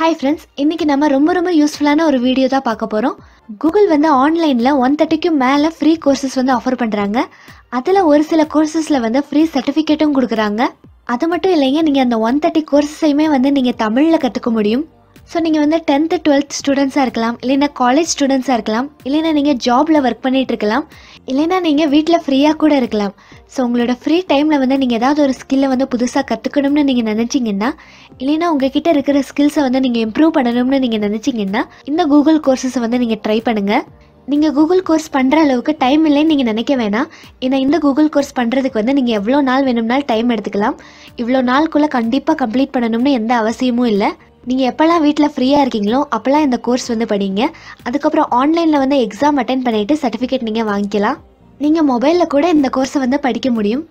Hi friends, இன்னைக்கு நம்ம ரொம்ப ரொம்ப யூஸ்புல்லான ஒரு வீடியோ தான் பார்க்க போறோம். Google வந்து ஆன்லைன்ல 130 க்கு மேல ஃப்ரீ கோர்सेस வந்து ஆஃபர் பண்றாங்க. அதுல ஒரு சில கோர்सेसல வந்து ஃப்ரீ சர்டிபிகேட்டும் கொடுக்கறாங்க. அது மட்டும் இல்லைங்க, நீங்க அந்த 130 கோர்सेसையுமே வந்து நீங்க தமிழ்ல கத்துக்க முடியும். சோ நீங்க வந்து 10th 12th ஸ்டூடண்ட்ஸா இருக்கலாம், இல்லனா காலேஜ் ஸ்டூடண்ட்ஸா இருக்கலாம், இல்லனா நீங்க ஜாப்ல வர்க் பண்ணிட்டு இருக்கலாம், இல்லனா நீங்க வீட்ல ஃப்ரீயா கூட இருக்கலாம். சோ உங்களோட ஃப்ரீ டைம்ல வந்து நீங்க ஏதாவது ஒரு ஸ்கில்ல வந்து புதுசா கத்துக்கணும்னு நீங்க நினைச்சீங்கன்னா, இல்லனா உங்ககிட்ட இருக்கிற ஸ்கில்ஸை வந்து நீங்க இம்ப்ரூவ் பண்ணணும்னு நீங்க நினைச்சீங்கன்னா, இந்த Google courses வந்து நீங்க ட்ரை பண்ணுங்க. நீங்க Google course பண்ற அளவுக்கு டைம் இல்லைன்னு நீங்க நினைக்க வேணாம். ஏன்னா இந்த Google course பண்றதுக்கு வந்து நீங்க எவ்வளவு நாள் வேணும்னால டைம் எடுத்துக்கலாம். இவ்வளவு நாளுக்குள்ள கண்டிப்பா கம்ப்ளீட் பண்ணணும்னு எந்த அவசியமும் இல்ல. நீங்க எப்பலாம் வீட்ல ஃப்ரீயா இருக்கீங்களோ அப்பலாம் இந்த கோர்ஸ் வந்து படிங்க. அதுக்கு அப்புறம் ஆன்லைன்ல வந்து எக்ஸாம் அட்டெண்ட் பண்ணிட்டு சர்டிபிகேட் நீங்க வாங்கிக்கலாம். நீங்க மொபைல்ல கூட இந்த கோர்ஸை வந்து படிக்க முடியும்.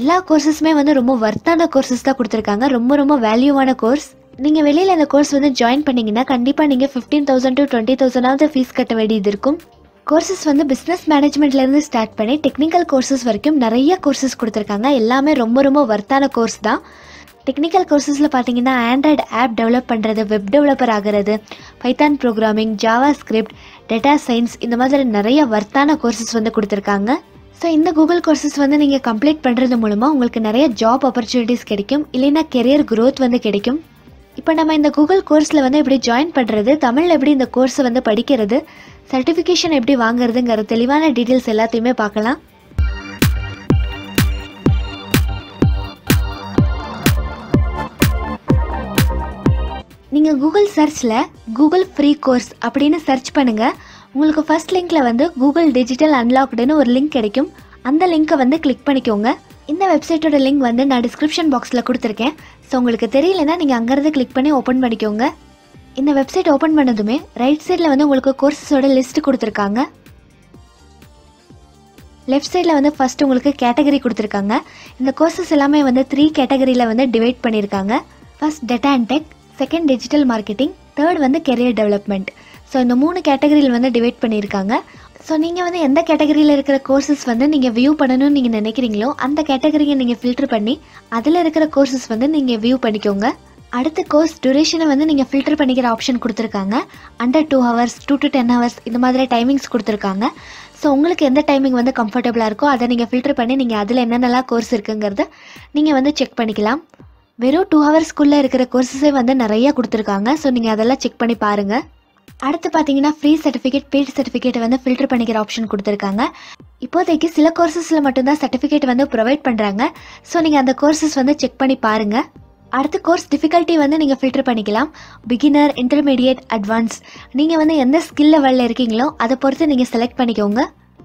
எல்லா கோர்सेसமே வந்து ரொம்ப வர்த்தான கோர்सेस தான் கொடுத்திருக்காங்க. ரொம்ப ரொம்ப வேல்யூவான கோர்ஸ். நீங்க வெளியில இந்த கோர்ஸ் வந்து ஜாயின் பண்ணீங்கன்னா கண்டிப்பா நீங்க 15000 to 20000 ஆவது ஃபீஸ் கட்ட வேண்டியது இருக்கும். கோர்सेस வந்து business managementல இருந்து ஸ்டார்ட் பண்ணி டெக்னிக்கல் கோர்सेस வரைக்கும் நிறைய கோர்सेस கொடுத்திருக்காங்க. எல்லாமே ரொம்ப ரொம்ப வர்த்தான கோர்ஸ் தான். Technical courses la pathingina Android app develop pandrathu, web developer agirathu, Python programming, JavaScript, data science indha maadhiri nariya varthana courses vandu kuduthirukanga. So indha Google courses vandu neenga complete pandrathu moolama ungalku nariya job opportunities kedikum, illena career growth vandu kedikum. Ipo nama indha Google course la vandu eppadi join pandrathu, Tamil eppadi indha course vandu padikkirathu, certification eppadi vaangiradhungra thelivana details ellathume paakalam. நீங்க Google searchல Google free course அப்படினு search பண்ணுங்க. உங்களுக்கு first linkல வந்து Google Digital Unlocked னு ஒரு link கிடைக்கும். அந்த லிங்கை வந்து click பண்ணிக்கோங்க. இந்த வெப்சைட்டோட லிங்க் வந்து நான் description boxல கொடுத்திருக்கேன். சோ உங்களுக்கு தெரியலனா நீங்க அங்க இருந்து click பண்ணி ஓபன் பண்ணிக்கோங்க. இந்த வெப்சைட் ஓபன் பண்ணதுமே ரைட் சைடுல வந்து உங்களுக்கு கோர்सेसோட லிஸ்ட் கொடுத்திருக்காங்க. லெஃப்ட் சைடுல வந்து first உங்களுக்கு கேட்டகரி கொடுத்திருக்காங்க. இந்த கோர்सेस எல்லாமே வந்து 3 கேட்டகரியில வந்து டிவைட் பண்ணிருக்காங்க. First data and tech, second digital marketing, third வந்து career development. சோ இந்த மூணு கேட்டகரியில வந்து டிவைட் பண்ணிருக்காங்க. சோ நீங்க வந்து எந்த கேட்டகரியில இருக்கிற கோர்सेस வந்து நீங்க வியூ பண்ணனும் நீங்க நினைக்கிறீங்களோ அந்த கேட்டகரியை நீங்க ஃபில்டர் பண்ணி அதுல இருக்கிற கோர்सेस வந்து நீங்க வியூ பண்ணிக்கோங்க. அடுத்து கோர்ஸ் டியூரேஷனை வந்து நீங்க ஃபில்டர் பண்ணிக்கிற ஆப்ஷன் கொடுத்திருக்காங்க. under 2 hours, 2 to 10 hours இந்த மாதிரி டைமிங்ஸ் கொடுத்திருக்காங்க. சோ உங்களுக்கு எந்த டைமிங் வந்து கம்ஃபர்ட்டபிளா இருக்கோ அதை நீங்க ஃபில்டர் பண்ணி நீங்க அதுல என்னென்னலாம் கோர்ஸ் இருக்குங்கறத நீங்க வந்து செக் பண்ணிக்கலாம். வெறும் 2 ஹவர்ஸ்க்குள்ள இருக்கிற கோர்सेसே வந்து நிறைய கொடுத்திருக்காங்க. சோ நீங்க அதெல்லாம் செக் பண்ணி பாருங்க. அடுத்து பாத்தீங்கன்னா ஃப்ரீ சர்டிபிகேட், பெய்ட் சர்டிபிகேட் வந்து ஃபில்டர் பண்ணிக்கிற ஆப்ஷன் கொடுத்திருக்காங்க. இப்போதைக்கு சில கோர்सेसல மட்டும் தான் சர்டிபிகேட் வந்து ப்ரொவைட் பண்றாங்க. சோ நீங்க அந்த கோர்सेस வந்து செக் பண்ணி பாருங்க. அடுத்து கோர்ஸ் டிஃபிகல்ட்டி வந்து நீங்க ஃபில்டர் பண்ணிக்கலாம். பிகினர், இன்டர்மீடியேட், அட்வான்ஸ் நீங்க வந்து எந்த ஸ்கில் லெவல்ல இருக்கீங்களோ அதை பொறுத்து நீங்க செலக்ட் பண்ணிக்கோங்க.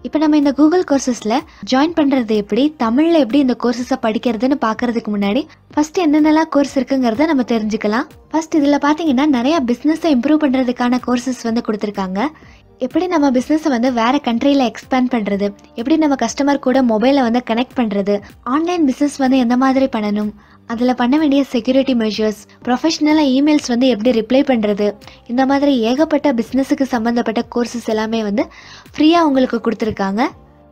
இப்போ நம்ம இந்த Google courses-ல ஜாயின் பண்றது எப்படி, தமிழ்ல எப்படி இந்த courses-ஐ படிக்கிறதுன்னு பார்க்கிறதுக்கு முன்னாடி first என்னென்னலாம் course இருக்குங்கறத நம்ம தெரிஞ்சுக்கலாம். First இதுல பாத்தீங்கன்னா நிறைய business-ஐ improve பண்றதுக்கான courses வந்து கொடுத்திருக்காங்க. எப்படி நம்ம business-ஐ வந்து வேற country-ல expand பண்றது, எப்படி நம்ம customer கூட mobile-ல வந்து connect பண்றது, online business வந்து என்ன மாதிரி பண்ணணும், அதுல பண்ண வேண்டிய security measures, professional-ஆ emails வந்து எப்படி ரிப்ளை பண்றது, இந்த மாதிரி ஏகப்பட்ட business-க்கு சம்பந்தப்பட்ட courses எல்லாமே வந்து ஃப்ரீயா உங்களுக்கு கொடுத்திருக்காங்க.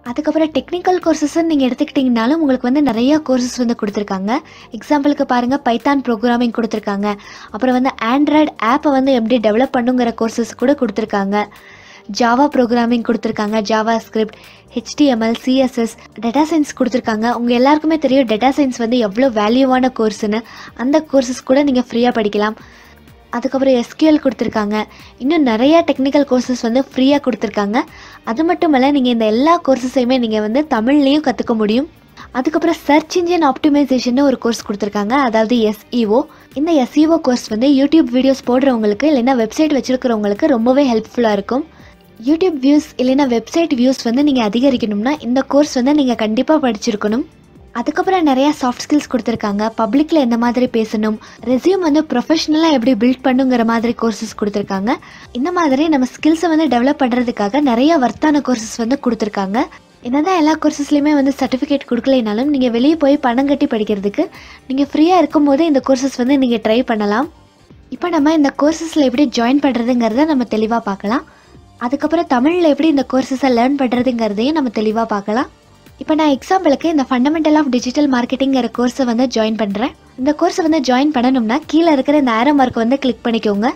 அதுக்கு அப்புறம் டெக்னிக்கல் courses நீங்க எடுத்துக்கிட்டீங்கனாலும் உங்களுக்கு வந்து நிறைய courses வந்து கொடுத்திருக்காங்க. எக்ஸாம்பிளுக்கு பாருங்க, Python programming கொடுத்திருக்காங்க. அப்புறம் வந்து Android app-ஐ வந்து எப்படி டெவலப் பண்ணுங்கற courses கூட கொடுத்திருக்காங்க. Java programming கொடுத்திருக்காங்க, JavaScript, HTML, CSS, data science கொடுத்திருக்காங்க. உங்க எல்லாருக்குமே தெரியும் data science வந்து எவ்வளவு வேல்யூவான கோர்ஸ்னு. அந்த courses கூட நீங்க ஃப்ரீயா படிக்கலாம். அதுக்கு அப்புறம் SQL கொடுத்திருக்காங்க. இன்னும் நிறைய டெக்னிக்கல் courses வந்து ஃப்ரீயா கொடுத்திருக்காங்க. அது மட்டுமல்ல நீங்க இந்த எல்லா courses-ஐயுமே நீங்க வந்து தமிழ்லயும் கத்துக்க முடியும். அதுக்கு அப்புறம் search engine optimization ஒரு கோர்ஸ் கொடுத்திருக்காங்க, அதாவது SEO. இந்த SEO கோர்ஸ் வந்து YouTube வீடியோஸ் போடுறவங்களுக்கு இல்லனா வெப்சைட் வச்சிருக்கிறவங்களுக்கு ரொம்பவே ஹெல்ப்ஃபுல்லா இருக்கும். YouTube views இல்லனா வெப்சைட் views வந்து நீங்க அதிகரிக்கணும்னா இந்த கோர்ஸ் வந்து நீங்க கண்டிப்பா படிச்சிருக்கணும். அதுக்கு அப்புறம் நிறைய சாஃப்ட் ஸ்கில்ஸ் கொடுத்திருக்காங்க. பப்ளிக்ல என்ன மாதிரி பேசணும், ரெஸ்யூம் வந்து ப்ரொபஷனலா எப்படி பில்ட் பண்ணுங்கற மாதிரி கோர்सेस கொடுத்திருக்காங்க. இந்த மாதிரி நம்ம ஸ்கில்ஸை வந்து டெவலப் பண்றதுக்காக நிறைய வர்த்தான கோர்सेस வந்து கொடுத்திருக்காங்க. என்னதான் எல்லா கோர்सेसலயுமே வந்து சர்டிபிகேட் கொடுக்கலைனாலும் நீங்க வெளிய போய் பணம் கட்டி படிக்கிறதுக்கு நீங்க ஃப்ரீயா இருக்கும்போது இந்த கோர்सेस வந்து நீங்க ட்ரை பண்ணலாம். இப்போ நம்ம இந்த கோர்सेसல எப்படி ஜாயின் பண்றதுங்கறத நம்ம தெளிவா பார்க்கலாம். அதுக்கு அப்புறம் தமிழ்ல எப்படி இந்த courses-ஐ லேர்ன் பண்றதுங்கறதையும் நம்ம தெளிவா பார்க்கலாம். இப்போ நான் எக்ஸாம்பிளுக்கு இந்த ஃபண்டமெண்டல் ஆஃப் டிஜிட்டல் மார்க்கெட்டிங் என்ற கோர்ஸை வந்து ஜாயின் பண்றேன். இந்த கோர்ஸ் வந்து ஜாயின் பண்ணனும்னா கீழ இருக்கிற இந்த arrow mark வந்து கிளிக் பண்ணிக்கோங்க.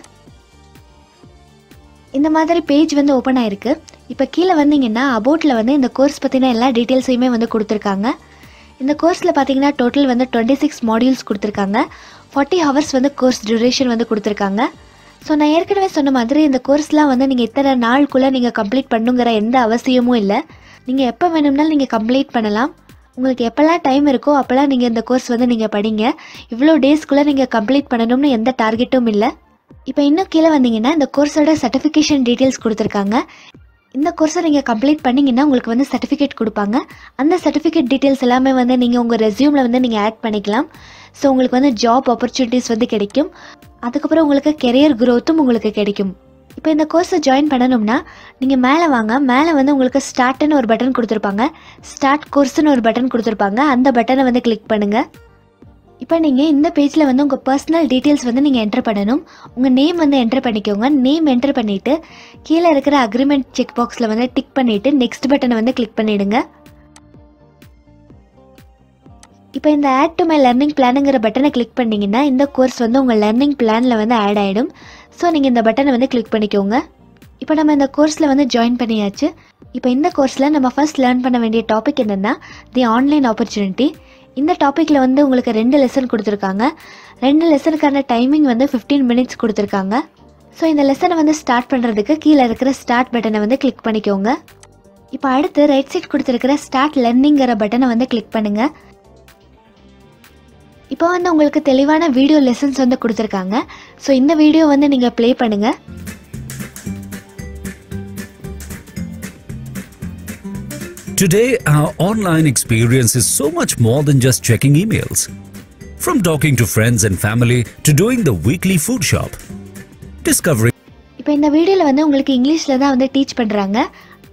இந்த மாதிரி பேஜ் வந்து ஓபன் ஆயிருக்கு. இப்போ கீழ வந்தீங்கன்னா aboutல வந்து இந்த கோர்ஸ் பத்தின எல்லா டீடைல்ஸையுமே வந்து கொடுத்திருக்காங்க. இந்த கோர்ஸ்ல பாத்தீங்கன்னா டோட்டல் வந்து 26 modules கொடுத்திருக்காங்க. 40 hours வந்து கோர்ஸ் duration வந்து கொடுத்திருக்காங்க. சோ நான் ஏற்கனவே சொன்ன மாதிரி இந்த கோர்ஸ்லாம் வந்து நீங்க இத்தனை நாளுக்குள்ள நீங்க கம்ப்ளீட் பண்ணுங்கற எந்த அவசியமும் இல்ல. நீங்க எப்ப வேணும்னாலும் நீங்க கம்ப்ளீட் பண்ணலாம். உங்களுக்கு எப்பலாம் டைம் இருக்கோ அப்பலாம் நீங்க இந்த கோர்ஸ் வந்து நீங்க படிங்க. இவ்ளோ டேஸ்க்குள்ள நீங்க கம்ப்ளீட் பண்ணணும்னு எந்த டார்கெட்டும் இல்ல. இப்போ இன்னும் கீழ வந்தீங்கன்னா இந்த கோர்ஸோட सर्टिफिकेशन டீடைல்ஸ் கொடுத்திருக்காங்க. இந்த கோர்ஸை நீங்க கம்ப்ளீட் பண்ணீங்கன்னா உங்களுக்கு வந்து சர்டிபிகேட் கொடுப்பாங்க. அந்த சர்டிபிகேட் டீடைல்ஸ் எல்லாமே வந்து நீங்க உங்க ரெஸ்யூம்ல வந்து நீங்க ஆட் பண்ணிக்கலாம். சோ உங்களுக்கு வந்து ஜாப் opportunities வந்து கிடைக்கும். அதுக்கு அப்புறம் உங்களுக்கு கரியர் growth-ம் உங்களுக்கு கிடைக்கும். இப்போ இந்த கோர்ஸை ஜாயின் பண்ணனும்னா நீங்க மேல வாங்க. மேல வந்து உங்களுக்கு ஸ்டார்ட்னு ஒரு பட்டன் கொடுத்திருப்பாங்க. ஸ்டார்ட் கோர்ஸ்னு ஒரு பட்டன் கொடுத்திருப்பாங்க. அந்த பட்டனை வந்து கிளிக் பண்ணுங்க. இப்போ நீங்க இந்த பேஜ்ல வந்து உங்க पर्सनल டீடைல்ஸ் வந்து நீங்க என்டர் பண்ணனும். உங்க நேம் வந்து என்டர் பண்ணிக்கோங்க. நேம் என்டர் பண்ணிட்டு கீழ இருக்கிற அக்ரிமெண்ட் செக் பாக்ஸ்ல வந்து டிக் பண்ணிட்டு நெக்ஸ்ட் பட்டனை வந்து கிளிக் பண்ணிடுங்க. இப்போ இந்த add to my learning planங்கற பட்டனை கிளிக் பண்ணீங்கன்னா இந்த கோர்ஸ் வந்து உங்க learning planல வந்து ஆட் ஆயிடும். சோ நீங்க இந்த பட்டனை வந்து கிளிக் பண்ணிக்கோங்க. இப்போ நம்ம இந்த கோர்ஸ்ல வந்து ஜாயின் பண்ணியாச்சு. இப்போ இந்த கோர்ஸ்ல நம்ம ஃபர்ஸ்ட் லேர்ன் பண்ண வேண்டிய டாபிக் என்னன்னா தி ஆன்லைன் opportunity. இந்த டாபிக்ல வந்து உங்களுக்கு 2 லெசன் கொடுத்திருக்காங்க. 2 லெசனுக்கான டைமிங் வந்து 15 minutes கொடுத்திருக்காங்க. சோ இந்த லெசனை வந்து ஸ்டார்ட் பண்றதுக்கு கீழ இருக்கிற ஸ்டார்ட் பட்டனை வந்து கிளிக் பண்ணிக்கோங்க. இப்போ அடுத்து ரைட் சைடு கொடுத்திருக்கிற ஸ்டார்ட் learningங்கற பட்டனை வந்து கிளிக் பண்ணுங்க. இப்போ வந்து உங்களுக்கு தெளிவான வீடியோ லெசன்ஸ் வந்து கொடுத்திருக்காங்க. சோ இந்த வீடியோ வந்து நீங்க ப்ளே பண்ணுங்க. Today our online experience is so much more than just checking emails. From talking to friends and family to doing the weekly food shop. Discovery. இப்போ இந்த வீடியோல வந்து உங்களுக்கு இங்கிலீஷ்ல தான் வந்து டீச் பண்றாங்க.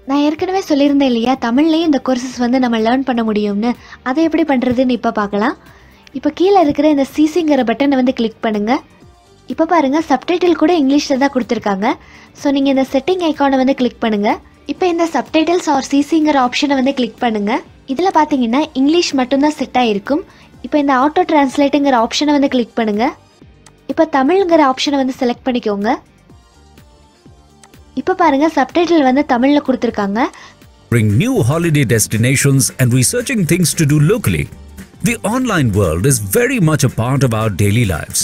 நான் ஏற்கனவே சொல்லியிருந்தேன் இல்லையா தமிழ்லயே இந்த கோர்சஸ் வந்து நம்ம லேர்ன் பண்ண முடியும்னு. அதை எப்படி பண்றதுன்னு இப்ப பார்க்கலாம். இப்போ கீழ இருக்கிற இந்த CCங்கற பட்டனை வந்து கிளிக் பண்ணுங்க. இப்போ பாருங்க சப்டைட்டில் கூட இங்கிலீஷ்ல தான் கொடுத்திருக்காங்க. சோ நீங்க இந்த செட்டிங் ஐகானை வந்து கிளிக் பண்ணுங்க. இப்போ இந்த சப்டைட்டில்ஸ் ஆர் CCங்கற ஆப்ஷனை வந்து கிளிக் பண்ணுங்க. இதுல பாத்தீங்கன்னா இங்கிலீஷ் மட்டும் தான் செட் ஆயிருக்கும். இப்போ இந்த ஆட்டோ டிரான்ஸ்லேட்ங்கற ஆப்ஷனை வந்து கிளிக் பண்ணுங்க. இப்போ தமிழ்ங்கற ஆப்ஷனை வந்து செலக்ட் பண்ணிக்கோங்க. இப்போ பாருங்க சப்டைட்டில் வந்து தமிழ்ல கொடுத்திருக்காங்க. Bring new holiday destinations and researching things to do locally. The online world is very much a part of our daily lives.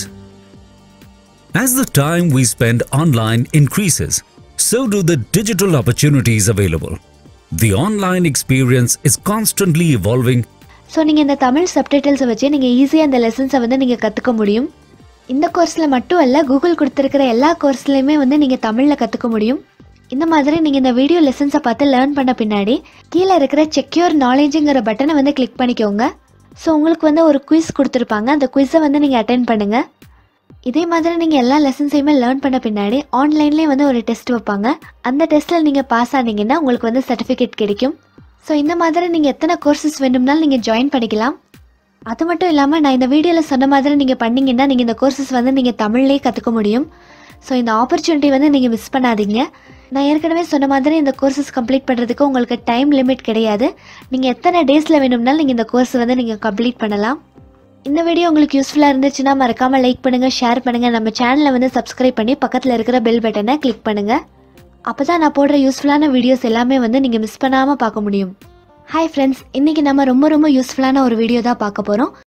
As the time we spend online increases, so do the digital opportunities available. The online experience is constantly evolving. So நீங்க இந்த Tamil subtitles வச்சு நீங்க ஈஸியா இந்த லெசன்ஸை வந்து நீங்க கத்துக்க முடியும். இந்த கோர்ஸ்ல மட்டும் இல்ல Google கொடுத்திருக்கிற எல்லா கோர்ஸ்லயுமே வந்து நீங்க தமிழ்ல கத்துக்க முடியும். இந்த மாதிரி நீங்க இந்த வீடியோ லெசன்ஸை பார்த்து லேர்ன் பண்ண பின்னாடி கீழ இருக்கிற செக் யுவர் knowledgeங்கற பட்டனை வந்து கிளிக் பண்ணிக்கோங்க. சோ உங்களுக்கு வந்து ஒரு குவிஸ் கொடுத்திருப்பாங்க. அந்த குவிஸை வந்து நீங்க அட்டெண்ட் பண்ணுங்க. இதே மாதிரி நீங்க எல்லா லெசன்ஸையுமே லேர்ன் பண்ண பின்னாடி ஆன்லைன்லயே வந்து ஒரு டெஸ்ட் வைப்பாங்க. அந்த டெஸ்ட்ல நீங்க பாஸ் ஆனீங்கன்னா உங்களுக்கு வந்து சர்டிபிகேட் கிடைக்கும். சோ இந்த மாதிரி நீங்க எத்தனை கோர்சஸ் வேணும்னாலும் நீங்க ஜாயின் பண்ணிக்கலாம். அது மட்டும் இல்லாம நான் இந்த வீடியோல சொன்ன மாதிரி நீங்க பண்ணீங்கன்னா நீங்க இந்த கோர்சஸ் வந்து நீங்க தமிழ்லயே கத்துக்க முடியும். சோ இந்த opportunity வந்து நீங்க மிஸ் பண்ணாதீங்க. நான் ஏற்கனவே சொன்ன மாதிரி இந்த கோர்சஸ் கம்ப்ளீட் பண்றதுக்கு உங்களுக்கு டைம் லிமிட் கிடையாது. நீங்க எத்தனை டேஸ்ல வேணும்னாலும் நீங்க இந்த கோர்ஸ் வந்து நீங்க கம்ப்ளீட் பண்ணலாம். இந்த வீடியோ உங்களுக்கு யூஸ்ஃபுல்லா இருந்துச்சுன்னா மறக்காம லைக் பண்ணுங்க, ஷேர் பண்ணுங்க. நம்ம சேனலை வந்து சப்ஸ்கிரைப் பண்ணி பக்கத்துல இருக்கிற பெல் பட்டனை கிளிக் பண்ணுங்க. அப்பதான் நான் போடுற யூஸ்ஃபுல்லான வீடியோஸ் எல்லாமே வந்து நீங்க மிஸ் பண்ணாம பார்க்க முடியும். ஹாய் ஃப்ரெண்ட்ஸ், இன்னைக்கு நம்ம ரொம்ப யூஸ்ஃபுல்லான ஒரு வீடியோ தான் பார்க்க போறோம்.